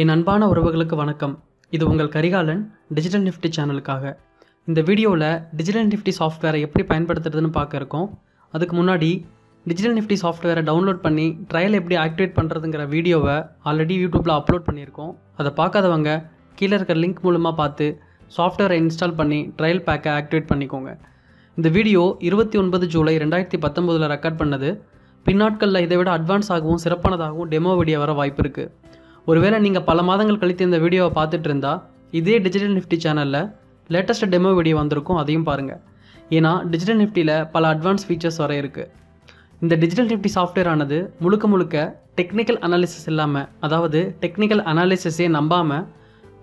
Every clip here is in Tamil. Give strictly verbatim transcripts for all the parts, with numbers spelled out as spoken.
என் அன்பான உறவுகளுக்கு வணக்கம். இது உங்கள் கரிகாலன் டிஜிட்டல் நிஃப்டி சேனலுக்காக. இந்த வீடியோவில் டிஜிட்டல் நிஃப்டி சாஃப்ட்வேரை எப்படி பயன்படுத்துறதுன்னு பார்க்க இருக்கோம். அதுக்கு முன்னாடி டிஜிட்டல் நிஃப்டி சாஃப்ட்வேரை டவுன்லோட் பண்ணி ட்ரையல் எப்படி ஆக்டிவேட் பண்ணுறதுங்கிற வீடியோவை ஆல்ரெடி யூடியூப்பில் அப்லோட் பண்ணியிருக்கோம். அதை பார்க்காதவங்க கீழே இருக்கிற லிங்க் மூலமாக பார்த்து சாஃப்ட்வேரை இன்ஸ்டால் பண்ணி ட்ரையல் பேக்கை ஆக்டிவேட் பண்ணிக்கோங்க. இந்த வீடியோ இருபத்தி ஒன்பது ஜூலை ரெண்டாயிரத்தி பத்தொம்போதில் ரெக்கார்ட் பண்ணது. பின்னாட்களில் இதை விட அட்வான்ஸ் ஆகவும் சிறப்பானதாகவும் டெமோ வீடியோ வர வாய்ப்பு இருக்குது. ஒருவேளை நீங்கள் பல மாதங்கள் கழித்து இந்த வீடியோவை பார்த்துட்டு இருந்தால் இதே டிஜிட்டல் நிஃப்டி சேனலில் லேட்டஸ்ட் டெமோ வீடியோ வந்திருக்கும், அதையும் பாருங்கள். ஏன்னா டிஜிட்டல் நிஃப்டியில் பல அட்வான்ஸ் ஃபீச்சர்ஸ் வர இருக்குது. இந்த டிஜிட்டல் நிஃப்டி சாஃப்ட்வேர் ஆனது முழுக்க முழுக்க டெக்னிக்கல் அனாலிசிஸ் இல்லாமல், அதாவது டெக்னிக்கல் அனாலிசிஸே நம்பாமல்,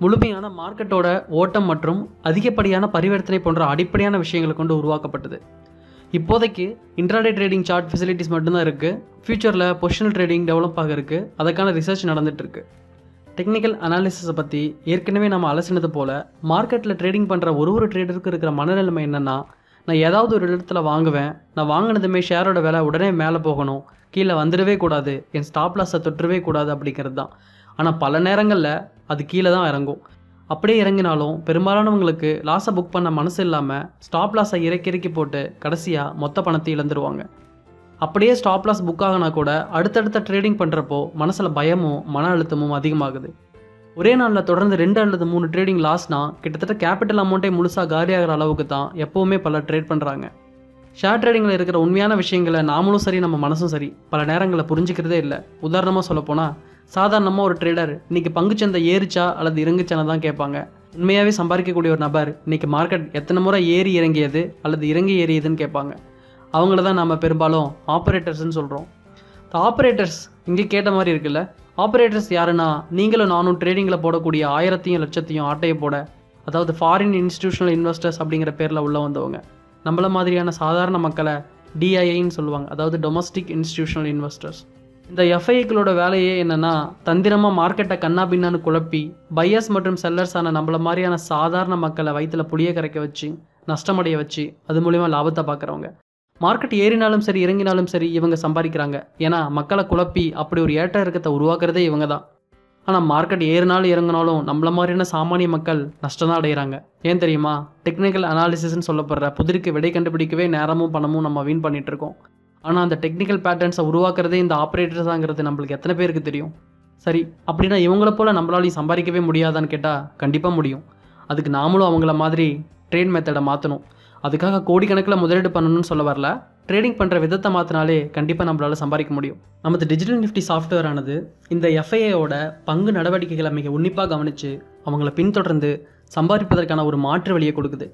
முழுமையான மார்க்கெட்டோட ஓட்டம் மற்றும் அதிகப்படியான பரிவர்த்தனை போன்ற அடிப்படையான விஷயங்களை கொண்டு உருவாக்கப்பட்டது. இப்போதைக்கு இன்ட்ராடே ட்ரேடிங் சார்ட் ஃபெசிலிட்டிஸ் மட்டும்தான் இருக்குது. ஃப்யூச்சரில் பொசிஷனல் ட்ரேடிங் டெவலப் ஆக இருக்குது. அதுக்கான ரிசர்ச் நடந்துகிட்ருக்கு. டெக்னிக்கல் அனாலிசிஸை பற்றி ஏற்கனவே நம்ம அலசினது போல், மார்க்கெட்டில் ட்ரேடிங் பண்ணுற ஒரு ஒரு ட்ரேடருக்கு இருக்கிற மனநிலைமை என்னென்னா, நான் ஏதாவது ஒரு இடத்துல வாங்குவேன், நான் வாங்கினதுமே ஷேரோட விலை உடனே மேலே போகணும், கீழே வந்துடவே கூடாது, என் ஸ்டாப் லாஸை தொற்றவே கூடாது அப்படிங்கிறது தான். ஆனால் பல நேரங்களில் அது கீழே தான் இறங்கும். அப்படியே இறங்கினாலும் பெரும்பாலானவங்களுக்கு லாஸை புக் பண்ண மனசு இல்லாமல் ஸ்டாப் லாஸை இறக்கி இறக்கி போட்டு கடைசியாக மொத்த பணத்தை இழந்துருவாங்க. அப்படியே ஸ்டாப் லாஸ் புக் ஆகினா கூட அடுத்தடுத்த ட்ரேடிங் பண்ணுறப்போ மனசில் பயமும் மன அழுத்தமும் அதிகமாகுது. ஒரே நாளில் தொடர்ந்து ரெண்டு அல்லது மூணு ட்ரேடிங் லாஸ்னால் கிட்டத்தட்ட கேபிட்டல் அமௌண்ட்டே முழுசாக காலியாகிற அளவுக்கு தான் எப்போவுமே பலர் ட்ரேட் பண்ணுறாங்க. ஷேர் ட்ரேடிங்கில் இருக்கிற உண்மையான விஷயங்களை நாமளும் சரி நம்ம மனசும் சரி பல நேரங்களில் புரிஞ்சிக்கிறதே இல்லை. உதாரணமாக சொல்லப்போனால், சாதாரணமாக ஒரு ட்ரேடர் இன்றைக்கி பங்குச்சந்தை ஏறிச்சா அல்லது இறங்குச்சான்னு தான் கேட்பாங்க. உண்மையாகவே சம்பாதிக்கக்கூடிய ஒரு நபர் இன்றைக்கி மார்க்கெட் எத்தனை முறை ஏறி இறங்கியது அல்லது இறங்கி ஏறியதுன்னு கேட்பாங்க. அவங்கள தான் நாம் பெரும்பாலும் ஆப்ரேட்டர்ஸ்ன்னு சொல்கிறோம். ஆப்ரேட்டர்ஸ் இங்கே கேட்ட மாதிரி இருக்குல்ல. ஆப்ரேட்டர்ஸ் யாருன்னா, நீங்களும் நானும் ட்ரேடிங்கில் போடக்கூடிய ஆயிரத்தையும் லட்சத்தையும் ஆட்டையை போட, அதாவது ஃபாரின் இன்ஸ்டிடியூஷனல் இன்வெஸ்டர்ஸ் அப்படிங்கிற பேரில் உள்ளே வந்தவங்க. நம்மள மாதிரியான சாதாரண மக்களை டிஐஐன்னு சொல்லுவாங்க, அதாவது டொமஸ்டிக் இன்ஸ்டிடியூஷனல் இன்வெஸ்டர்ஸ். இந்த எஃப்ஐக்களோட வேலையே என்னென்னா, தந்திரமாக மார்க்கெட்டை கண்ணா பின்னான்னு குழப்பி பையர்ஸ் மற்றும் செல்லர்ஸான நம்மள மாதிரியான சாதாரண மக்களை வயிற்றில் புளிய கரைக்க வச்சு நஷ்டமடைய வச்சு அது மூலிமா லாபத்தை பார்க்குறவங்க. மார்க்கெட் ஏறினாலும் சரி இறங்கினாலும் சரி இவங்க சம்பாதிக்கிறாங்க. ஏன்னா மக்களை குழப்பி அப்படி ஒரு ஏற்ற இறக்கத்தை உருவாக்குறதே இவங்க தான். ஆனால் மார்க்கெட் ஏறினாலும் இறங்கினாலும் நம்மள மாதிரியான சாமானிய மக்கள் நஷ்டம் தான் அடைகிறாங்க. ஏன் தெரியுமா? டெக்னிக்கல் அனாலிசிஸ்ன்னு சொல்லப்படுற புதிருக்கு விடை கண்டுபிடிக்கவே நேரமும் பணமும் நம்ம வீண் பண்ணிகிட்ருக்கோம். ஆனால் அந்த டெக்னிக்கல் பேட்டர்ன்ஸை உருவாக்குறதே இந்த ஆப்ரேட்டர்ஸாங்கிறது நம்மளுக்கு எத்தனை பேருக்கு தெரியும்? சரி, அப்படின்னா இவங்கள போல் நம்மளாலையும் சம்பாதிக்கவே முடியாதான்னு கேட்டால் கண்டிப்பாக முடியும். அதுக்கு நாமளும் அவங்கள மாதிரி ட்ரேட் மெத்தடை மாற்றணும். அதுக்காக கோடிக்கணக்கில் முதலீடு பண்ணணும்னு சொல்ல வரல. ட்ரேடிங் பண்ணுற விதத்தை மாற்றினாலே கண்டிப்பாக நம்மளால் சம்பாதிக்க முடியும். நமது டிஜிட்டல் நிஃப்டி சாஃப்ட்வேர் ஆனது இந்த எஃப்ஐயோட பங்கு நடவடிக்கைகளை மிக உன்னிப்பாக கவனித்து அவங்கள பின்தொடர்ந்து சம்பாதிப்பதற்கான ஒரு மாற்று வழியை கொடுக்குது.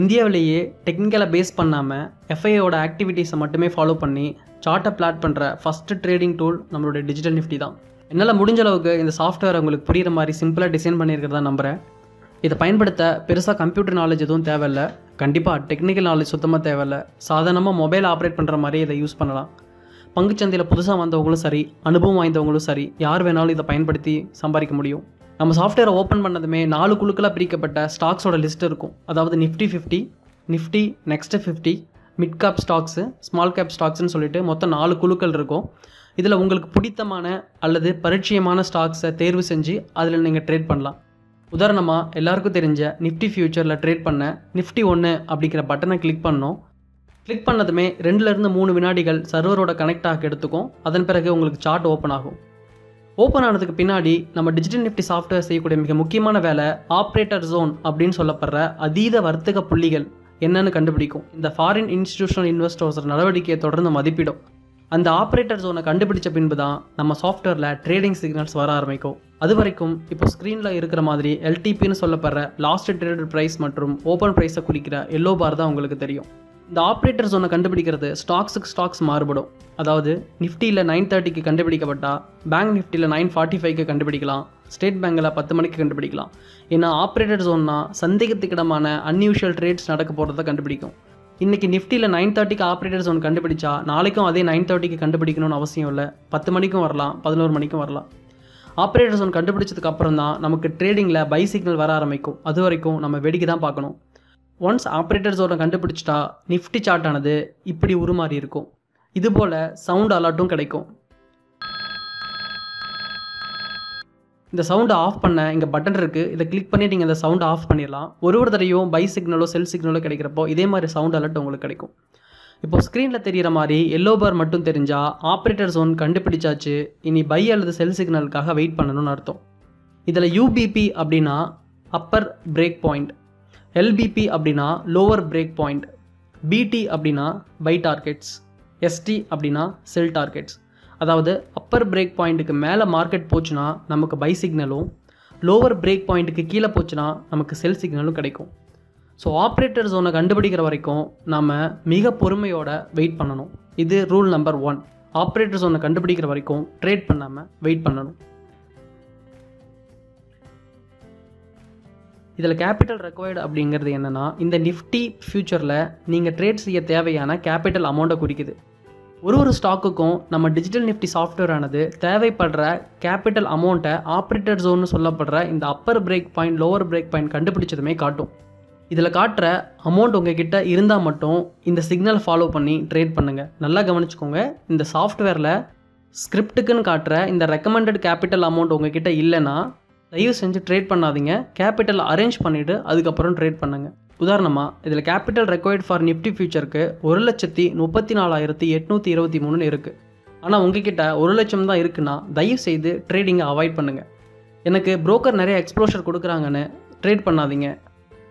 இந்தியாவிலேயே டெக்னிக்கலை பேஸ் பண்ணாமல் எஃப்ஐயோட ஆக்டிவிட்டீஸை மட்டுமே ஃபாலோ பண்ணி சார்ட்டை பிளாட் பண்ணுற ஃபஸ்ட்டு ட்ரேடிங் டூல் நம்மளுடைய டிஜிட்டல் நிஃப்டி தான். என்னால் முடிஞ்ச அளவுக்கு இந்த சாஃப்ட்வேர் உங்களுக்கு புரிகிற மாதிரி சிம்பிளாக டிசைன் பண்ணியிருக்கிறதா நம்புகிறேன். இதை பயன்படுத்த பெருசாக கம்ப்யூட்டர் நாலேஜ் எதுவும் தேவையில்லை. கண்டிப்பாக டெக்னிக்கல் நாலேஜ் சுத்தமாக தேவையில்லை. சாதாரணமாக மொபைல் ஆப்ரேட் பண்ணுற மாதிரி இதை யூஸ் பண்ணலாம். பங்குச்சந்தையில் புதுசாக வந்தவங்களும் சரி அனுபவம் வாய்ந்தவங்களும் சரி யார் வேணாலும் இதை பயன்படுத்தி சம்பாதிக்க முடியும். நம்ம சாஃப்ட்வேரை ஓப்பன் பண்ணதுமே நாலு குழுக்களாக பிரிக்கப்பட்ட ஸ்டாக்ஸோட லிஸ்ட் இருக்கும். அதாவது Nifty fifty, Nifty next fifty, mid cap stocks, small cap ஸ்டாக்ஸ்ன்னு சொல்லிட்டு மொத்தம் நாலு குழுக்கள் இருக்கும். இதில் உங்களுக்கு பிடித்தமான அல்லது பரிச்சயமான ஸ்டாக்ஸை தேர்வு செஞ்சு அதில் நீங்கள் ட்ரேட் பண்ணலாம். உதாரணமாக எல்லாருக்கும் தெரிஞ்ச நிஃப்டி ஃபியூச்சரில் ட்ரேட் பண்ண நிஃப்டி ஒன்று அப்படிங்கிற பட்டனை கிளிக் பண்ணோம். கிளிக் பண்ணதுமே ரெண்டுலேருந்து மூணு வினாடிகள் சர்வரோட கனெக்ட் ஆக எடுத்துக்கும். அதன் பிறகு உங்களுக்கு சார்ட் ஓப்பன் ஆகும். ஓப்பன் ஆனதுக்கு பின்னாடி நம்ம டிஜிட்டல் நிஃப்டி சாஃப்ட்வேர் செய்யக்கூடிய மிக முக்கியமான வேலை ஆப்ரேட்டர் ஜோன் அப்படின்னு சொல்லப்படுற அதீத வர்த்தக புள்ளிகள் என்னென்னு கண்டுபிடிக்கும். இந்த ஃபாரின் இன்ஸ்டிடியூஷனல் இன்வெஸ்டர்ஸ் நடவடிக்கையை தொடர்ந்து மதிப்பிடும். அந்த ஆப்ரேட்டர் ஜோனை கண்டுபிடிச்ச பின்பு தான் நம்ம சாஃப்ட்வேரில் ட்ரேடிங் சிக்னல்ஸ் வர ஆரம்பிக்கும். அது வரைக்கும் இப்போ ஸ்க்ரீனில் இருக்கிற மாதிரி எல்டிபின்னு சொல்லப்படுற லாஸ்ட் ட்ரேடட் ப்ரைஸ் மற்றும் ஓப்பன் ப்ரைஸை குறிக்கிற எல்லோ பார் தான் உங்களுக்கு தெரியும். இந்த ஆப்ரேட்டர் ஜோனை கண்டுபிடிக்கிறது ஸ்டாக்ஸுக்கு ஸ்டாக்ஸ் மாறுபடும். அதாவது நிஃப்டியில் நைன் தேர்ட்டிக்கு கண்டுபிடிக்கப்பட்டால் பேங்க் நிஃப்டியில் நைன் ஃபார்ட்டி ஃபைவ்க்கு கண்டுபிடிக்கலாம், ஸ்டேட் பேங்கில் பத்து மணிக்கு கண்டுபிடிக்கலாம். ஏன்னா ஆப்ரேட்டர் ஜோன்னா சந்தேகத்துக்கிடமான அன்யூஷுவல் ட்ரேட்ஸ் நடக்க போகிறத கண்டுபிடிக்கும். இன்றைக்கி நிஃப்டியில் நைன் தேர்ட்டிக்கு ஆப்ரேட்டர் ஜோன் கண்டுபிடிச்சா நாளைக்கும் அதே நைன் தேர்ட்டிக்கு கண்டுபிடிக்கணும்னு அவசியம் இல்லை. பத்து மணிக்கும் வரலாம், பதினோரு மணிக்கும் வரலாம். ஆப்ரேட்டர் ஜோன் கண்டுபிடிச்சதுக்கு அப்புறம் தான் நமக்கு ட்ரேடிங்கில் பை சிக்னல் வர ஆரம்பிக்கும். அது வரைக்கும் நம்ம வேடிக்கை தான் பார்க்கணும். ஒன்ஸ் ஆப்ரேட்டர் ஜோனை கண்டுபிடிச்சிட்டா நிஃப்டி சார்ட் ஆனது இப்படி உருமாறி இருக்கும். இதுபோல் சவுண்ட் அலர்ட்டும் கிடைக்கும். இந்த சவுண்டை ஆஃப் பண்ண இங்கே பட்டன் இருக்குது, இதை கிளிக் பண்ணி நீங்கள் இந்த சவுண்டை ஆஃப் பண்ணிடலாம். ஒரு ஒரு தடையும் பை சிக்னலோ செல் சிக்னலோ கிடைக்கிறப்போ இதே மாதிரி சவுண்ட் அலர்ட் உங்களுக்கு கிடைக்கும். இப்போது ஸ்க்ரீனில் தெரிகிற மாதிரி எல்லோ பார் மட்டும் தெரிஞ்சால் ஆப்ரேட்டர் ஜோன் கண்டுபிடிச்சாச்சு, இனி பை அல்லது செல் சிக்னலுக்காக வெயிட் பண்ணணும்னு அர்த்தம். இதில் யூபிபி அப்படின்னா அப்பர் பிரேக் பாயிண்ட், எல்பிபி அப்படின்னா லோவர் பிரேக் பாயிண்ட், பிடி அப்படின்னா பை டார்கெட்ஸ், எஸ்டி அப்படின்னா செல் டார்கெட்ஸ். அதாவது அப்பர் பிரேக் பாயிண்ட்டுக்கு மேலே மார்க்கெட் போச்சுன்னா நமக்கு பை சிக்னலும், லோவர் பிரேக் பாயிண்ட்டுக்கு கீழே போச்சுன்னா நமக்கு செல் சிக்னலும் கிடைக்கும். ஸோ ஆப்ரேட்டர் ஜோனை கண்டுபிடிக்கிற வரைக்கும் நம்ம மிக பொறுமையோட வெயிட் பண்ணணும். இது ரூல் நம்பர் ஒன். ஆப்ரேட்டர் ஜோனை கண்டுபிடிக்கிற வரைக்கும் ட்ரேட் பண்ணாமல் வெயிட் பண்ணணும். இதில் கேபிட்டல் ரெக்வயர்டு அப்படிங்கிறது என்னென்னா, இந்த நிஃப்டி ஃபியூச்சரில் நீங்கள் ட்ரேட் செய்ய தேவையான கேபிட்டல் அமௌண்ட்டை குறிக்குது. ஒரு ஒரு ஸ்டாக்குக்கும் நம்ம டிஜிட்டல் நிஃப்டி சாஃப்ட்வேரானது தேவைப்படுற கேபிட்டல் அமௌண்ட்டை ஆப்ரேட்டர் ஜோன்னு சொல்லப்படுற இந்த upper break point lower break point கண்டுபிடிச்சதுமே காட்டும். இதில் காட்டுற அமௌண்ட் உங்ககிட்ட இருந்தால் மட்டும் இந்த சிக்னல் ஃபாலோ பண்ணி ட்ரேட் பண்ணுங்கள். நல்லா கவனிச்சுக்கோங்க, இந்த சாஃப்ட்வேரில் ஸ்கிரிப்டுக்குன்னு காட்டுற இந்த ரெக்கமெண்டட் கேபிட்டல் அமௌண்ட் உங்ககிட்ட இல்லைன்னா தயவு செஞ்சு ட்ரேட் பண்ணாதீங்க. கேபிட்டல் அரேஞ்ச் பண்ணிவிட்டு அதுக்கப்புறம் ட்ரேட் பண்ணுங்கள். உதாரணமாக இதில் கேபிட்டல் ரெக்வயர்ட் ஃபார் நிஃப்டி ஃபியூச்சருக்கு ஒரு லட்சத்தி முப்பத்தி நாலாயிரத்தி எட்நூற்றி இருபத்தி மூணுன்னு இருக்குது. ஆனால் உங்ககிட்ட ஒரு லட்சம் தான் இருக்குன்னா தயவு செய்து ட்ரேடிங்கை அவாய்ட் பண்ணுங்கள். எனக்கு புரோக்கர் நிறைய எக்ஸ்ப்ளோஷர் கொடுக்குறாங்கன்னு ட்ரேட் பண்ணாதீங்க.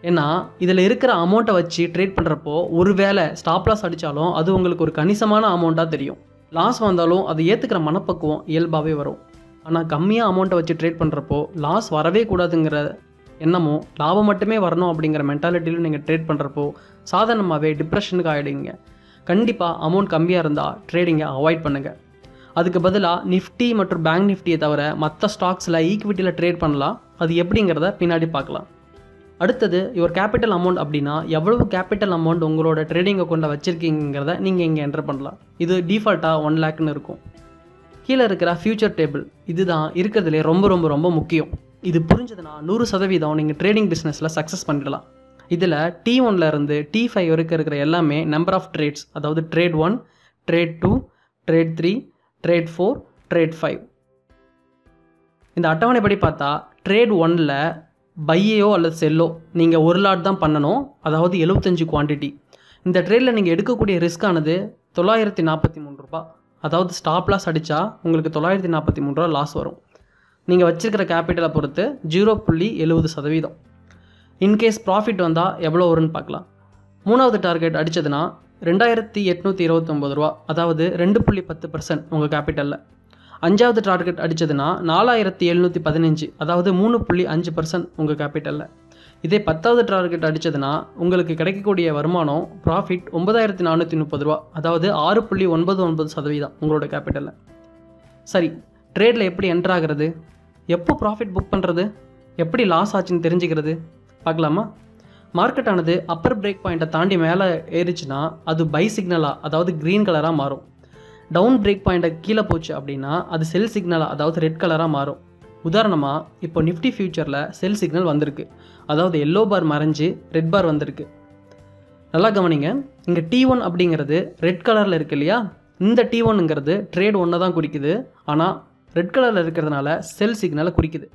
ஏன்னா இதில் இருக்கிற அமௌண்ட்டை வச்சு ட்ரேட் பண்ணுறப்போ ஒரு வேளை ஸ்டாப்லாஸ் அடித்தாலும் அது உங்களுக்கு ஒரு கணிசமான அமௌண்ட்டாக தெரியும். லாஸ் வந்தாலும் அதை ஏற்றுக்கிற மனப்பக்குவம் இயல்பாகவே வரும். ஆனால் கம்மியாக அமௌண்ட்டை வச்சு ட்ரேட் பண்ணுறப்போ லாஸ் வரவே கூடாதுங்கிற எண்ணமும் லாபம் மட்டுமே வரணும் அப்படிங்கிற மென்டாலிட்டியிலும் நீங்கள் ட்ரேட் பண்ணுறப்போ சாதாரணமாகவே டிப்ரெஷனுக்கு ஆகிடுங்க. கண்டிப்பாக அமௌண்ட் கம்மியாக இருந்தால் ட்ரேடிங்கை அவாய்ட் பண்ணுங்கள். அதுக்கு பதிலாக நிஃப்டி மற்றும் பேங்க் நிஃப்டியை தவிர மற்ற ஸ்டாக்ஸில் ஈக்விட்டியில் ட்ரேட் பண்ணலாம். அது எப்படிங்கிறத பின்னாடி பார்க்கலாம். அடுத்தது யுவர் கேபிட்டல் அமௌண்ட் அப்படின்னா எவ்வளவு கேபிட்டல் அமௌண்ட் உங்களோட ட்ரேடிங் அக்கௌண்ட்டில் வச்சுருக்கீங்கிறத நீங்கள் இங்கே என்டர் பண்ணலாம். இது டிஃபால்ட்டாக ஒன் லேக்னு இருக்கும். கீழே இருக்கிற ஃபியூச்சர் டேபிள் இதுதான் இருக்கிறதுலே ரொம்ப ரொம்ப ரொம்ப முக்கியம். இது புரிஞ்சதுன்னா நூறு சதவீதம் நீங்கள் ட்ரேடிங் பிஸ்னஸில் சக்ஸஸ் பண்ணிடலாம். இதில் டி ஒன்லேருந்து டி ஃபைவ் வரைக்கும் இருக்கிற எல்லாமே நம்பர் ஆஃப் ட்ரேட்ஸ், அதாவது trade one, trade two, trade three, trade four, trade five. இந்த அட்டவணைப்படி பார்த்தா ட்ரேட் ஒன்னில் பையோ அல்லது செல்லோ நீங்கள் ஒரு லாட் தான் பண்ணணும், அதாவது எழுபத்தஞ்சு குவான்டிட்டி. இந்த ட்ரேடில் நீங்கள் எடுக்கக்கூடிய ரிஸ்கானது தொள்ளாயிரத்தி நாற்பத்தி மூணு ரூபா, அதாவது ஸ்டாப் லாஸ் அடித்தா உங்களுக்கு தொள்ளாயிரத்தி நாற்பத்தி மூணு ரூபா லாஸ் வரும். நீங்கள் வச்சுருக்கிற கேபிட்டலை பொறுத்து ஜீரோ புள்ளி எழுபது சதவீதம். இன்கேஸ் ப்ராஃபிட் வந்தால் எவ்வளோ வரும்னு பார்க்கலாம். மூணாவது டார்கெட் அடித்ததுன்னா ரெண்டாயிரத்தி எட்நூற்றி இருபத்தொம்பது ரூபா, அதாவது ரெண்டு புள்ளி பத்து பர்சன்ட் உங்கள் கேபிட்டலில். அஞ்சாவது டார்கெட் அடித்ததுன்னா நாலாயிரத்தி எழுநூற்றி பதினஞ்சு, அதாவது மூணு புள்ளி அஞ்சு பர்சன்ட் உங்கள் கேபிட்டலில். இதே பத்தாவது டார்கெட் அடித்ததுன்னா உங்களுக்கு கிடைக்கக்கூடிய வருமானம் ப்ராஃபிட் ஒன்பதாயிரத்தி நானூற்றி முப்பது ரூபா, அதாவது ஆறு புள்ளி ஒன்பது ஒன்பது சதவீதம் உங்களோட கேபிட்டலில். சரி, ட்ரேடில் எப்படி என்ட்ரு ஆகிறது, எப்போ ப்ராஃபிட் புக் பண்ணுறது, எப்படி லாஸ் ஆச்சுன்னு தெரிஞ்சுக்கிறது பார்க்கலாமா? மார்க்கெட்டானது அப்பர் பிரேக் பாயிண்ட்டை தாண்டி மேலே ஏறிச்சுன்னா அது பை சிக்னலாக, அதாவது க்ரீன் கலராக மாறும். டவுன் பிரேக் பாயிண்ட்டை கீழே போச்சு அப்படின்னா அது செல் சிக்னலாக, அதாவது ரெட் கலராக மாறும். உதாரணமாக இப்போ நிஃப்டி ஃபியூச்சரில் செல் சிக்னல் வந்திருக்கு, அதாவது எல்லோ பார் மறைஞ்சு ரெட் பார் வந்திருக்கு. நல்லா கவனிங்க, இங்கே டி ஒன் அப்படிங்கிறது ரெட் கலரில் இருக்கு இல்லையா, இந்த டி ஒன்னுங்கிறது ட்ரேட் ஒன்றை தான் குறிக்குது, ஆனால் ரெட் கலரில் இருக்கிறதுனால செல் சிக்னலை குறிக்குது.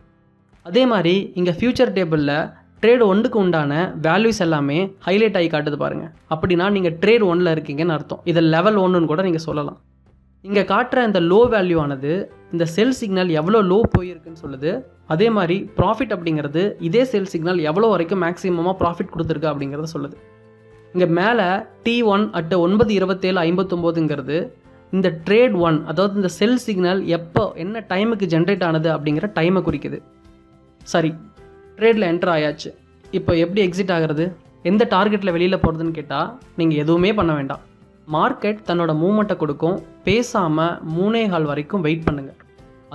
அதே மாதிரி இங்கே ஃபியூச்சர் டேபிளில் ட்ரேட் ஒன்றுக்கு உண்டான வேல்யூஸ் எல்லாமே ஹைலைட் ஆகி காட்டுது பாருங்கள். அப்படின்னா நீங்கள் ட்ரேட் ஒன்றில் இருக்கீங்கன்னு அர்த்தம். இதை லெவல் ஒன்றுன்னு கூட நீங்கள் சொல்லலாம். இங்கே காட்டுற இந்த லோ வேல்யூ ஆனது இந்த செல் சிக்னல் எவ்வளோ லோ போயிருக்குன்னு சொல்லுது. அதே மாதிரி ப்ராஃபிட் அப்படிங்கிறது இதே செல் சிக்னல் எவ்வளோ வரைக்கும் மேக்ஸிமமாக ப்ராஃபிட் கொடுத்துருக்கு அப்படிங்கிறத சொல்லுது. இங்கே மேலே டி ஒன் அட்டு ஒன்பது இருபத்தேழு ஐம்பத்தொம்போதுங்கிறது இந்த ட்ரேட் ஒன், அதாவது இந்த செல் சிக்னல் எப்போ என்ன டைமுக்கு ஜென்ரேட் ஆனது அப்படிங்கிற டைமை குறிக்குது. சரி, ட்ரேடில் என்ட்ரு ஆயாச்சு, இப்போ எப்படி எக்ஸிட் ஆகிறது, எந்த டார்கெட்டில் வெளியில் போகிறதுன்னு கேட்டால் நீங்கள் எதுவுமே பண்ண வேண்டாம். மார்க்கெட் தன்னோட மூவ்மெண்ட்டை கொடுக்கும், பேசாமல் மூணே கால் வரைக்கும் வெயிட் பண்ணுங்கள்.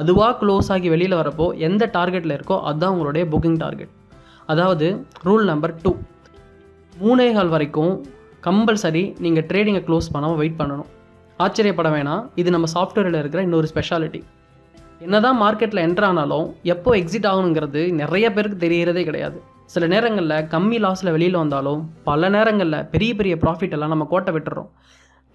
அதுவாக க்ளோஸ் ஆகி வெளியில் வரப்போ எந்த டார்கெட்டில் இருக்கோ அதுதான் உங்களுடைய புக்கிங் டார்கெட். அதாவது ரூல் நம்பர் டூ, மூணே கால் வரைக்கும் கம்பல்சரி நீங்கள் ட்ரேடிங்கை க்ளோஸ் பண்ணாமல் வெயிட் பண்ணணும். ஆச்சரியப்பட வேணாம், இது நம்ம சாஃப்ட்வேரில் இருக்கிற இன்னொரு ஸ்பெஷாலிட்டி. என்ன தான் மார்க்கெட்டில் என்ட்ரு ஆனாலும் எப்போ எக்ஸிட் ஆகணுங்கிறது நிறைய பேருக்கு தெரிகிறதே கிடையாது. சில நேரங்களில் கம்மி லாஸில் வெளியில் வந்தாலும் பல நேரங்களில் பெரிய பெரிய ப்ராஃபிட் எல்லாம் நம்ம கோட்டை விட்டுறோம்.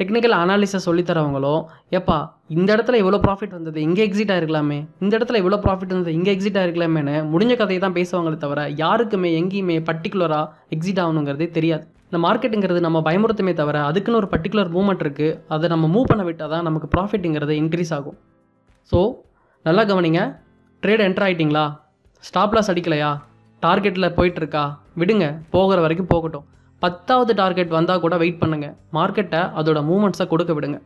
டெக்னிக்கல் அனாலிசிஸ் சொல்லித்தரவங்களோ, எப்பா இந்த இடத்துல இவ்வளோ ப்ராஃபிட் வந்தது இங்கே எக்ஸிட் ஆகிருக்கலாமே, இந்த இடத்துல இவ்வளோ ப்ராஃபிட் வந்தது இங்கே எக்ஸிட் ஆகிருக்கலாமேன்னு முடிஞ்ச கதையை தான் பேசுவாங்களே தவிர யாருக்குமே எங்கேயுமே பர்டிகுலராக எக்ஸிட் ஆகணுங்கிறதே தெரியாது. இந்த மார்க்கெட்டுங்கிறது நம்ம பயமுறுத்துமே தவிர அதுக்குன்னு ஒரு பர்டிகுலர் மூவ்மெண்ட் இருக்குது, அதை நம்ம மூவ் பண்ண விட்டால் தான் நமக்கு ப்ராஃபிட்டுங்கிறது இன்க்ரீஸ் ஆகும். ஸோ நல்லா கவனிங்க, ட்ரேட் என்ட்ரு ஆகிட்டிங்களா, ஸ்டாப்லாஸ் அடிக்கலையா, டார்கெட்டில் போயிட்டுருக்கா, விடுங்க, போகிற வரைக்கும் போகட்டும். பத்தாவது டார்கெட் வந்தால் கூட வெயிட் பண்ணுங்கள், மார்க்கெட்டை அதோட மூவ்மெண்ட்ஸை கொடுக்க விடுங்க.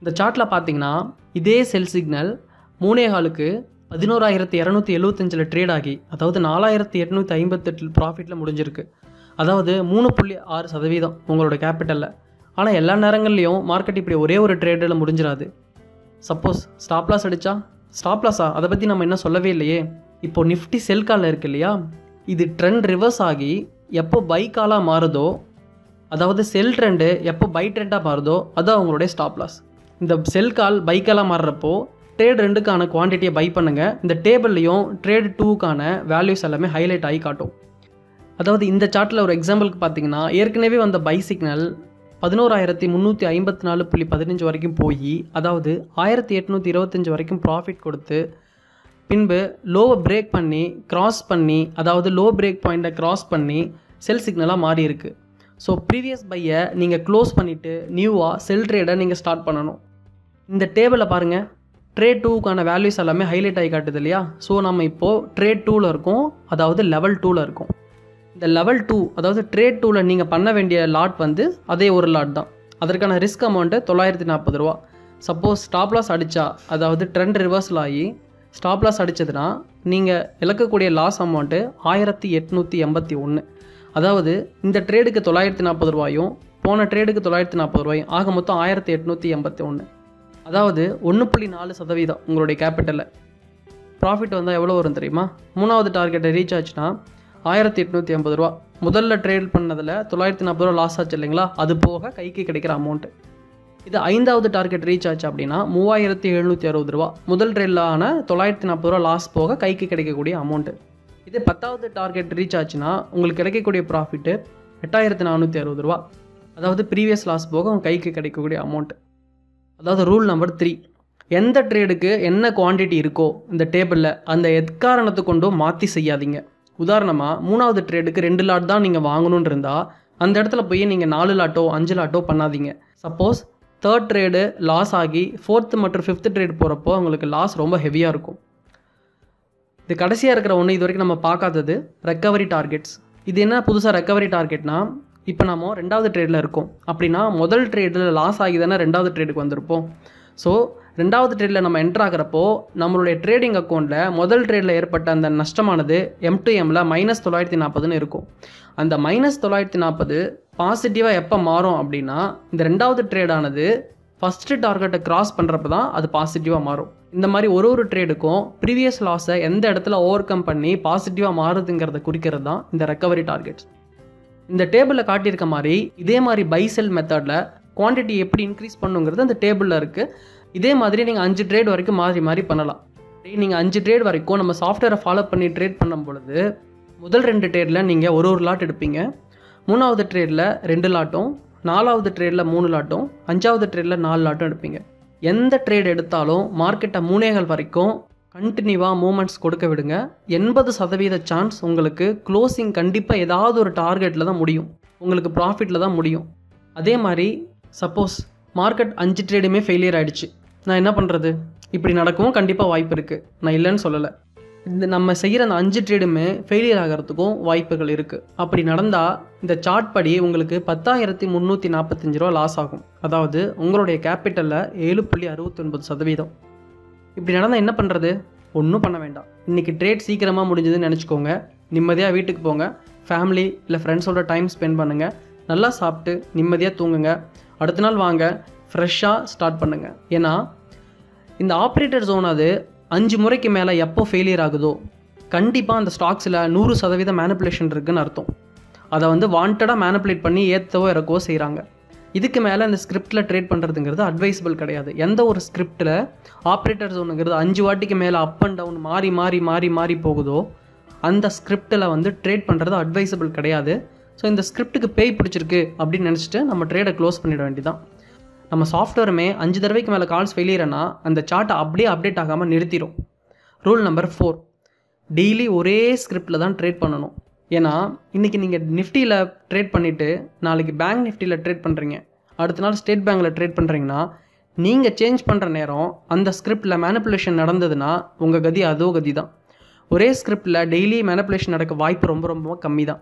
இந்த சார்ட்டில் பார்த்தீங்கன்னா இதே செல் சிக்னல் மூணே காலுக்கு பதினோராயிரத்தி இரநூத்தி எழுபத்தஞ்சில் ட்ரேட் ஆகி, அதாவது நாலாயிரத்தி எட்நூற்றி ஐம்பத்தெட்டில் ப்ராஃபிட்டில் முடிஞ்சிருக்கு. அதாவது மூணு புள்ளி ஆறு சதவீதம் உங்களோட கேபிட்டலில். ஆனால் எல்லா நேரங்கள்லையும் மார்க்கெட் இப்படி ஒரே ஒரு ட்ரேடில் முடிஞ்சிடாது. சப்போஸ் ஸ்டாப்லாஸ் அடித்தா ஸ்டாப்லாஸா, அதை பற்றி நம்ம இன்னும் சொல்லவே இல்லையே. இப்போது நிஃப்டி செல் காலில் இருக்கு இல்லையா, இது ட்ரெண்ட் ரிவர்ஸ் ஆகி எப்போ பை காலாக மாறுதோ, அதாவது செல் ட்ரெண்டு எப்போ பை ட்ரெண்டாக மாறுதோ அதுதான் அவங்களுடைய ஸ்டாப்லாஸ். இந்த செல் கால் பை காலாக மாறுறப்போ ட்ரேட் ரெண்டுக்கான குவான்டிட்டியை பை பண்ணுங்கள். இந்த டேபிள்லையும் ட்ரேட் டூக்கான வேல்யூஸ் எல்லாமே ஹைலைட் ஆகி காட்டும். அதாவது இந்த சார்ட்டில் ஒரு எக்ஸாம்பிளுக்கு பார்த்தீங்கன்னா ஏற்கனவே வந்த பை சிக்னல் பதினோராயிரத்தி முந்நூற்றி ஐம்பத்தி நாலு புள்ளி பதினஞ்சு வரைக்கும் போய், அதாவது ஆயிரத்தி எட்நூற்றி இருபத்தஞ்சி வரைக்கும் ப்ராஃபிட் கொடுத்து, பின்பு லோவை பிரேக் பண்ணி க்ராஸ் பண்ணி, அதாவது லோ பிரேக் பாயிண்ட்டை க்ராஸ் பண்ணி செல் சிக்னலாக மாறி இருக்குது. ஸோ ப்ரீவியஸ் பையை நீங்கள் க்ளோஸ் பண்ணிவிட்டு நியூவாக செல் ட்ரேடை நீங்கள் ஸ்டார்ட் பண்ணணும். இந்த டேபிளை பாருங்கள், ட்ரேட் டூக்கான வேல்யூஸ் எல்லாமே ஹைலைட் ஆகி காட்டுது இல்லையா. ஸோ நம்ம இப்போது ட்ரேட் டூவில் இருக்கோம், அதாவது லெவல் டூவில் இருக்கோம். இந்த லெவல் டூ, அதாவது ட்ரேட் டூவில் நீங்கள் பண்ண வேண்டிய லாட் வந்து அதே ஒரு லாட் தான். அதற்கான ரிஸ்க் அமௌண்ட்டு தொள்ளாயிரத்தி நாற்பது ரூபா. சப்போஸ் ஸ்டாப்லாஸ் அடித்தா, அதாவது ட்ரெண்ட் ரிவர்ஸில் ஆகி ஸ்டாப்லாஸ் அடித்ததுன்னா நீங்கள் இழக்கக்கூடிய லாஸ் அமௌண்ட்டு ஆயிரத்தி எட்நூற்றி எண்பத்தி ஒன்று. அதாவது இந்த ட்ரேடுக்கு தொள்ளாயிரத்தி நாற்பது ரூபாயும் போன ட்ரேடுக்கு தொள்ளாயிரத்தி நாற்பது ரூபாயும் ஆக மொத்தம் ஆயிரத்தி எட்நூற்றி எண்பத்தி ஒன்று. அதாவது ஒன்று புள்ளி நாலு சதவீதம் உங்களுடைய கேபிட்டலில் ப்ராஃபிட் வந்தால் எவ்வளோ வரும் தெரியுமா? மூணாவது டார்கெட்டை ரீச் ஆச்சுன்னா ஆயிரத்தி எட்நூற்றி ஐம்பது ரூபா. முதல்ல ட்ரேட் பண்ணதில் தொள்ளாயிரத்தி நாற்பது ரூபா லாஸ் ஆச்சு இல்லைங்களா, அது போக கைக்கு கிடைக்கிற அமௌண்ட்டு. இது ஐந்தாவது டார்கெட் ரீச் ஆச்சு அப்படின்னா மூவாயிரத்தி எழுநூற்றி அறுபது ரூபா, முதல் ட்ரேடில் ஆன தொள்ளாயிரத்தி நாற்பது ரூபா லாஸ் போக கைக்கு கிடைக்கக்கூடிய அமௌண்ட்டு. இது பத்தாவது டார்கெட் ரீச் ஆச்சுன்னா உங்களுக்கு கிடைக்கக்கூடிய ப்ராஃபிட்டு எட்டாயிரத்தி நானூற்றி அறுபது ரூபா, அதாவது ப்ரீவியஸ் லாஸ் போக உங்கள் கைக்கு கிடைக்கக்கூடிய அமௌண்ட்டு. அதாவது ரூல் நம்பர் த்ரீ, எந்த ட்ரேடுக்கு என்ன குவான்டிட்டி இருக்கோ இந்த டேபிளில் அந்த எக்காரணத்தை கொண்டும் மாற்றி செய்யாதீங்க. உதாரணமாக மூணாவது ட்ரேடுக்கு ரெண்டு லாட் தான் நீங்கள் வாங்கணும்னு இருந்தால் அந்த இடத்துல போய் நீங்கள் நாலு லாட்டோ அஞ்சு லாட்டோ பண்ணாதீங்க. சப்போஸ் தேர்ட் ட்ரேடு லாஸ் ஆகி ஃபோர்த்து மற்றும் ஃபிஃப்த்து ட்ரேடு போகிறப்போ உங்களுக்கு லாஸ் ரொம்ப ஹெவியாக இருக்கும். இது கடைசியாக இருக்கிற ஒன்று, இது வரைக்கும் நம்ம பார்க்காதது ரெக்கவரி டார்கெட்ஸ். இது என்ன புதுசாக ரெக்கவரி டார்கெட்னா, இப்போ நம்ம ரெண்டாவது ட்ரேடில் இருக்கோம் அப்படின்னா முதல் ட்ரேடில் லாஸ் ஆகி தானே ரெண்டாவது ட்ரேடுக்கு வந்திருப்போம். ஸோ ரெண்டாவது ட்ரேடில் நம்ம என்ட்ரு ஆகிறப்போ நம்மளுடைய ட்ரேடிங் அக்கௌண்ட்டில் முதல் ட்ரேடில் ஏற்பட்ட அந்த நஷ்டமானது எம் டு எம்மில் மைனஸ் தொள்ளாயிரத்தி நாற்பதுன்னு இருக்கும். அந்த மைனஸ் தொள்ளாயிரத்தி நாற்பது பாசிட்டிவாக எப்போ மாறும் அப்படின்னா, இந்த ரெண்டாவது ட்ரேடானது ஃபஸ்ட்டு டார்கெட்டை க்ராஸ் பண்ணுறப்ப தான் அது பாசிட்டிவாக மாறும். இந்த மாதிரி ஒரு ஒரு ட்ரேடுக்கும் ப்ரீவியஸ் லாஸை எந்த இடத்துல ஓவர் கம் பண்ணி பாசிட்டிவாக மாறுதுங்கிறத குறிக்கிறது தான் இந்த ரெக்கவரி டார்கெட்ஸ். இந்த டேபிளில் காட்டியிருக்க மாதிரி இதே மாதிரி பை செல் மெத்தடில் குவான்டிட்டி எப்படி இன்க்ரீஸ் பண்ணுங்கிறது அந்த டேபிளில் இருக்குது. இதே மாதிரி நீங்கள் அஞ்சு ட்ரேட் வரைக்கும் மாறி மாறி பண்ணலாம். நீங்கள் அஞ்சு ட்ரேட் வரைக்கும் நம்ம சாஃப்ட்வேரை ஃபாலோ பண்ணி ட்ரேட் பண்ணும் பொழுது முதல் ரெண்டு ட்ரேடில் நீங்கள் ஒரு ஒரு லாட் எடுப்பீங்க, மூணாவது ட்ரேடில் ரெண்டு லாட்டும், நாலாவது ட்ரேடில் மூணு லாட்டும், அஞ்சாவது ட்ரேடில் நாலு லாட்டும் எடுப்பீங்க. எந்த ட்ரேட் எடுத்தாலும் மார்க்கெட்டை மூணேகால் வரைக்கும் கண்டினியூவாக மூமெண்ட்ஸ் கொடுக்க விடுங்க. எண்பது சதவீத சான்ஸ் உங்களுக்கு க்ளோசிங் கண்டிப்பாக ஏதாவது ஒரு டார்கெட்டில் தான் முடியும், உங்களுக்கு ப்ராஃபிட்டில் தான் முடியும். அதே மாதிரி சப்போஸ் மார்க்கெட் அஞ்சு ட்ரேடுமே ஃபெயிலியர் ஆகிடுச்சு, நான் என்ன பண்ணுறது? இப்படி நடக்கவும் கண்டிப்பாக வாய்ப்பு இருக்குது, நான் இல்லைன்னு சொல்லலை. இந்த நம்ம செய்கிற அந்த அஞ்சு ட்ரேடுமே ஃபெயிலியர் ஆகிறதுக்கும் வாய்ப்புகள் இருக்குது. அப்படி நடந்தால் இந்த சார்ட் படி உங்களுக்கு பத்தாயிரத்தி முந்நூற்றி நாற்பத்தஞ்சு ரூபா லாஸ் ஆகும், அதாவது உங்களுடைய கேபிட்டலில் ஏழு புள்ளி அறுபத்தொன்பது சதவீதம். இப்படி நடந்தால் என்ன பண்ணுறது? ஒன்றும் பண்ண வேண்டாம். இன்றைக்கி ட்ரேட் சீக்கிரமாக முடிஞ்சதுன்னு நினச்சிக்கோங்க, நிம்மதியாக வீட்டுக்கு போங்க, ஃபேமிலி இல்லை ஃப்ரெண்ட்ஸோட டைம் ஸ்பெண்ட் பண்ணுங்கள், நல்லா சாப்பிட்டு நிம்மதியாக தூங்குங்க. அடுத்த நாள் வாங்க, ஃப்ரெஷ்ஷாக ஸ்டார்ட் பண்ணுங்கள். ஏன்னா இந்த ஆப்ரேட்டர் ஜோன் அது அஞ்சு முறைக்கு மேலே எப்போ ஃபெயிலியர் ஆகுதோ கண்டிப்பாக அந்த ஸ்டாக்ஸில் நூறு சதவீதம் மேனிப்புலேஷன் இருக்குதுன்னு அர்த்தம். அதை வந்து வாண்டடாக மேனிப்புலேட் பண்ணி ஏற்றவோ இறக்கவோ செய்கிறாங்க. இதுக்கு மேலே இந்த ஸ்கிரிப்டில் ட்ரேட் பண்ணுறதுங்கிறது அட்வைசபிள் கிடையாது. எந்த ஒரு ஸ்கிரிப்டில் ஆப்ரேட்டர் ஜோனுங்கிறது அஞ்சு வாட்டிக்கு மேலே அப் அண்ட் டவுன் மாறி மாறி மாறி மாறி போகுதோ அந்த ஸ்கிரிப்டில் வந்து ட்ரேட் பண்ணுறது அட்வைசபிள் கிடையாது. ஸோ இந்த ஸ்கிரிப்டுக்கு பேய் பிடிச்சிருக்கு அப்படின்னு நினச்சிட்டு நம்ம ட்ரேடை க்ளோஸ் பண்ணிட வேண்டியதான். நம்ம சாஃப்ட்வேருமே அஞ்சு தடவைக்கு மேலே கால்ஸ் ஃபெயிலியர்னா அந்த சார்ட்டை அப்படியே அப்டேட் ஆகாமல் நிறுத்திடும். ரூல் நம்பர் ஃபோர், டெய்லி ஒரே ஸ்கிரிப்டில் தான் ட்ரேட் பண்ணணும். ஏன்னா இன்றைக்கி நீங்கள் நிஃப்டியில் ட்ரேட் பண்ணிவிட்டு நாளைக்கு பேங்க் நிஃப்டியில் ட்ரேட் பண்ணுறீங்க, அடுத்த நாள் ஸ்டேட் பேங்கில் ட்ரேட் பண்ணுறீங்கன்னா நீங்கள் சேஞ்ச் பண்ணுற நேரம் அந்த ஸ்கிரிப்டில் மேனிப்புலேஷன் நடந்ததுன்னா உங்கள் கதி அதோ கதி தான். ஒரே ஸ்கிரிப்டில் டெய்லி மேனிப்புலேஷன் நடக்க வாய்ப்பு ரொம்ப ரொம்ப கம்மி தான்.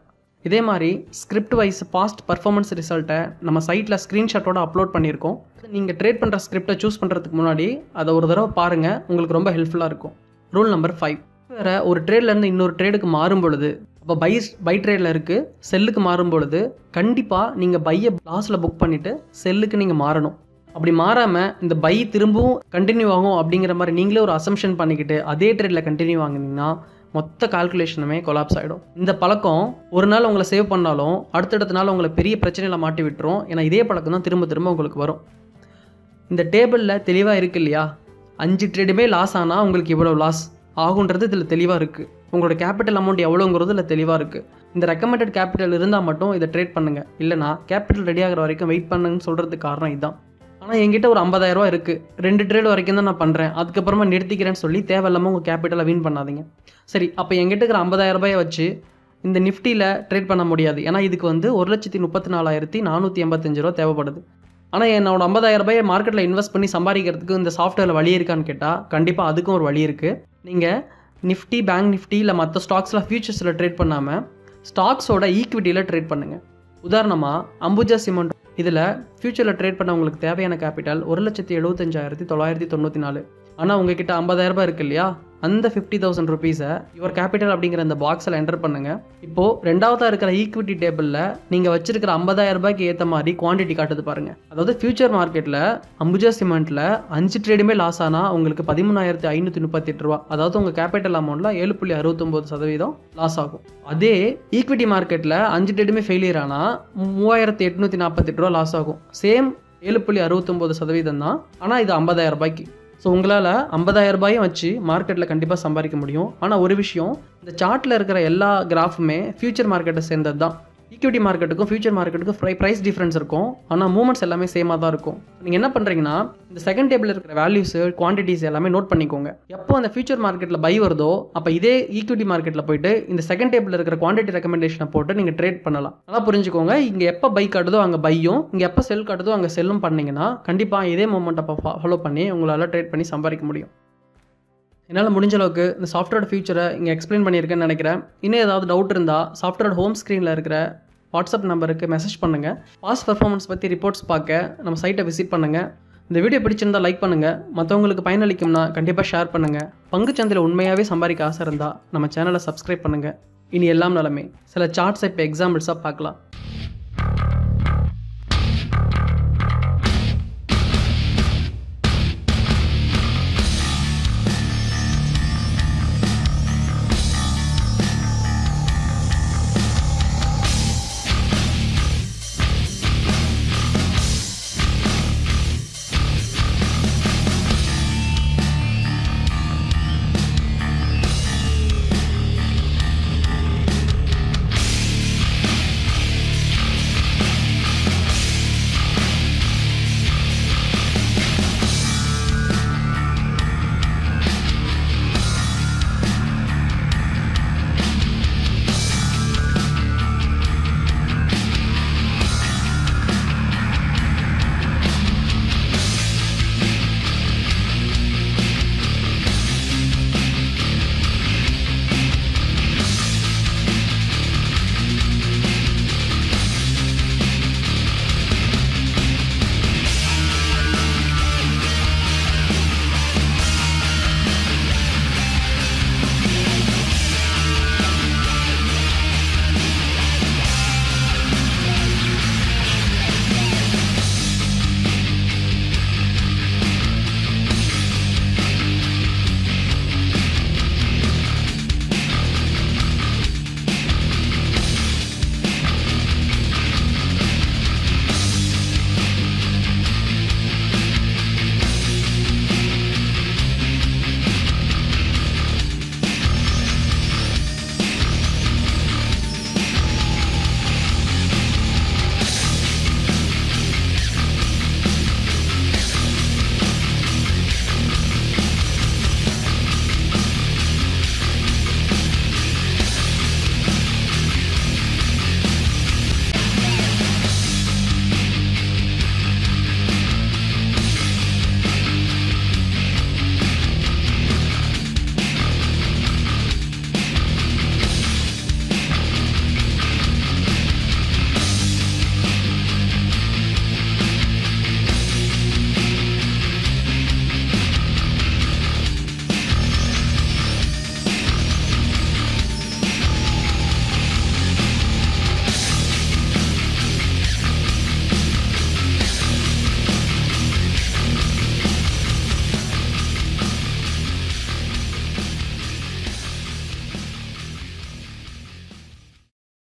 இதே மாதிரி ஸ்கிரிப்ட் வைஸ் பாஸ்ட் பர்ஃபார்மன்ஸ் ரிசல்ட்டை நம்ம சைட்டில் ஸ்க்ரீன்ஷாட்டோடு அப்லோட் பண்ணியிருக்கோம். நீங்கள் ட்ரேட் பண்ணுற ஸ்கிரிப்டை சூஸ் பண்ணுறதுக்கு முன்னாடி அதை ஒரு தடவை பாருங்கள், உங்களுக்கு ரொம்ப ஹெல்ப்ஃபுல்லாக இருக்கும். ரூல் நம்பர் ஃபைவ், வேறு ஒரு ட்ரேட்லேருந்து இன்னொரு ட்ரேடுக்கு மாறும் பொழுது, இப்போ பை பை ட்ரேடில் இருக்குது செல்லுக்கு மாறும் பொழுது கண்டிப்பாக நீங்கள் பையை லாஸில் புக் பண்ணிவிட்டு செல்லுக்கு நீங்கள் மாறணும். அப்படி மாறாமல் இந்த பை திரும்பவும் கண்டினியூ ஆகும் அப்படிங்கிற மாதிரி நீங்களே ஒரு அசம்ஷன் பண்ணிக்கிட்டு அதே ட்ரேடில் கண்டினியூ ஆகுனீங்கன்னா மொத்த கால்குலேஷனுமே கொலாப்ஸ் ஆகிடும். இந்த பழக்கம் ஒரு நாள் உங்களை சேவ் பண்ணாலும் அடுத்தடுத்த நாள் உங்களை பெரிய பிரச்சனையில் மாட்டி விட்டுரும். ஏன்னா இதே பழக்கம் தான் திரும்ப திரும்ப உங்களுக்கு வரும். இந்த டேபிளில் தெளிவாக இருக்குது இல்லையா, அஞ்சு ட்ரேடுமே லாஸ் ஆனால் உங்களுக்கு இவ்வளோ லாஸ் ஆகுன்றது இதில் தெளிவாக இருக்குது. உங்களோட கேபிட்டல் அமௌண்ட் எவ்வளோங்கிறது இல்லை தெளிவாக இருக்குது. இந்த ரெக்கமெண்டட் கேபிட்டல் இருந்தால் மட்டும் இதை ட்ரேட் பண்ணுங்கள், இல்லைனா கேபிட்டல் ரெடி ஆகிற வரைக்கும் வெயிட் பண்ணுங்கன்னு சொல்கிறதுக்கு காரணம் இதுதான். ஆனால் என்கிட்ட ஒரு ஐம்பதாயிரரூவா இருக்குது, ரெண்டு ட்ரேட் வரைக்கும் தான் நான் பண்ணுறேன், அதுக்கப்புறமா நிறுத்திக்கிறேன்னு சொல்லி தேவையில்லாமல் உங்கள் கேபிட்டலை வீண் பண்ணாதீங்க. சரி, அப்போ என்கிட்ட இருக்கிற ஐம்பதாயிரரூபாயை வச்சு இந்த நிஃப்டியில் ட்ரேட் பண்ண முடியாது, ஏன்னா இதுக்கு வந்து ஒரு லட்சத்தி முப்பத்தி நாலாயிரத்தி நானூற்றி எண்பத்தஞ்சு ரூபா தேவைப்படுது. ஆனால் என்னோட ஐம்பதாயிரரூபாயை மார்க்கெட்டில் இன்வெஸ்ட் பண்ணி சம்பாதிக்கிறதுக்கு இந்த சாஃப்ட்வேரில் வழி இருக்கான்னு கேட்டால் கண்டிப்பாக அதுக்கும் ஒரு வழி இருக்குது. நீங்கள் நிஃப்டி, பேங்க் நிஃப்டி இல்லை மற்ற ஸ்டாக்ஸில் ஃபியூச்சர்ஸில் ட்ரேட் பண்ணாமல் ஸ்டாக்ஸோட ஈக்விட்டியில் ட்ரேட் பண்ணுங்கள். உதாரணமாக அம்புஜா சிமெண்ட், இதில் ஃபியூச்சரில் ட்ரேட் பண்ண உங்களுக்கு தேவையான கேபிட்டல் ஒரு லட்சத்தி எழுபத்தஞ்சாயிரத்தி தொள்ளாயிரத்தி தொண்ணூற்றி நாலு. ஆனால் உங்ககிட்ட ஐம்பதாயிரரூபா இருக்குது இல்லையா, அந்த ஃபிஃப்டி தௌசண்ட் ருபீஸை யுவர் கேபிட்டல் அப்படிங்கிற அந்த பாக்ஸில் என்டர் பண்ணுங்கள். இப்போது ரெண்டாவதாக இருக்கிற ஈக்விட்டி டேபிளில் நீங்கள் வச்சுருக்கிற ஐம்பதாயிரரூபாய்க்கு ஏற்ற மாதிரி குவான்டிட்டி காட்டுது பாருங்கள். அதாவது ஃபியூச்சர் மார்க்கெட்டில் அம்புஜா சிமெண்ட்டில் அஞ்சு ட்ரேடுமே லாஸ் ஆனால் உங்களுக்கு பதிமூணாயிரத்தி ஐநூற்றி முப்பத்தெட்டு ரூபா, அதாவது உங்கள் கேபிட்டல் அமௌண்ட்டில் ஏழு புள்ளி அறுபத்தொம்போது சதவீதம் லாஸ் ஆகும். அதே ஈக்விட்டி மார்க்கெட்டில் அஞ்சு ட்ரேடுமே ஃபெயிலியர் ஆனால் மூவாயிரத்தி எட்நூற்றி நாற்பத்தெட்டு ரூபா லாஸ் ஆகும். சேம் ஏழு புள்ளி அறுபத்தொம்போது சதவீதம் தான், ஆனால் இது ஐம்பதாயிரரூபாய்க்கு. ஸோ உங்களால் ஐம்பதாயிரரூபாயும் வச்சு மார்க்கெட்டில் கண்டிப்பாக சம்பாதிக்க முடியும். ஆனால் ஒரு விஷயம், இந்த சார்ட்டில் இருக்கிற எல்லா கிராஃபுமே ஃபியூச்சர் மார்க்கெட்டை சேர்ந்தது தான். ஈக்விட்டி மார்க்கெட்டுக்கும் ஃபியூச்சர் மார்க்கெட்டுக்கும் ப்ரை ப்ரைஸ் டிஃப்ரென்ஸ் இருக்கும், ஆனால் மூமெண்ட்ஸ் எல்லாமே சேமாக தான் இருக்கும். நீங்கள் என்ன பண்ணுறீங்கன்னா இந்த செகண்ட் டேபிள் இருக்கிற வேல்யூஸு, குவான்டிட்டிஸ் எல்லாமே நோட் பண்ணிக்கோங்க. எப்போ அந்த ஃபியூச்சர் மார்க்கெட்டில் பை வருதோ அப்போ இதே ஈக்விட்டி மார்க்கெட்டில் போய்ட்டு இந்த செகண்ட் டேபிள் இருக்கிற குவான்டிட்டி ரெக்கமெண்டேஷனை போட்டு நீங்கள் ட்ரேட் பண்ணலாம். நல்லா புரிஞ்சுக்கோங்க, இங்கே எப்போ பை காட்டுதோ அங்கே பையும், இங்கே எப்போ செல் காட்டுதோ அங்கே செல்லும் பண்ணிங்கன்னா கண்டிப்பாக இதே மூமெண்ட்டை ஃபாலோ பண்ணி உங்களால் ட்ரேட் பண்ணி சம்பாதிக்க முடியும். என்னால் முடிஞ்ச அளவுக்கு இந்த சாஃப்ட்வேர் ஃபியூச்சரை இங்கே எக்ஸ்பிளைன் பண்ணியிருக்கேன்னு நினைக்கிறேன். இன்னும் ஏதாவது டவுட் இருந்தால் சாஃப்ட்வேர் ஹோம் ஸ்க்ரீனில் இருக்கிற வாட்ஸ்அப் நம்பருக்கு மெசேஜ் பண்ணுங்கள். பாஸ்ட் பர்ஃபார்மன்ஸ் பற்றி ரிப்போர்ட்ஸ் பார்க்க நம்ம சைட்டை விசிட் பண்ணுங்கள். இந்த வீடியோ பிடிச்சிருந்தால் லைக் பண்ணுங்கள், மற்றவங்களுக்கு பயனளிக்கும்னா கண்டிப்பாக ஷேர் பண்ணுங்கள். பங்குச்சந்தையில் உண்மையாகவே சம்பாதிக்க ஆசை இருந்தால் நம்ம சேனலை சப்ஸ்கிரைப் பண்ணுங்கள். இனி எல்லாம் நிலமே சில சார்ட்ஸை இப்போ எக்ஸாம்பிள்ஸாக பார்க்கலாம்.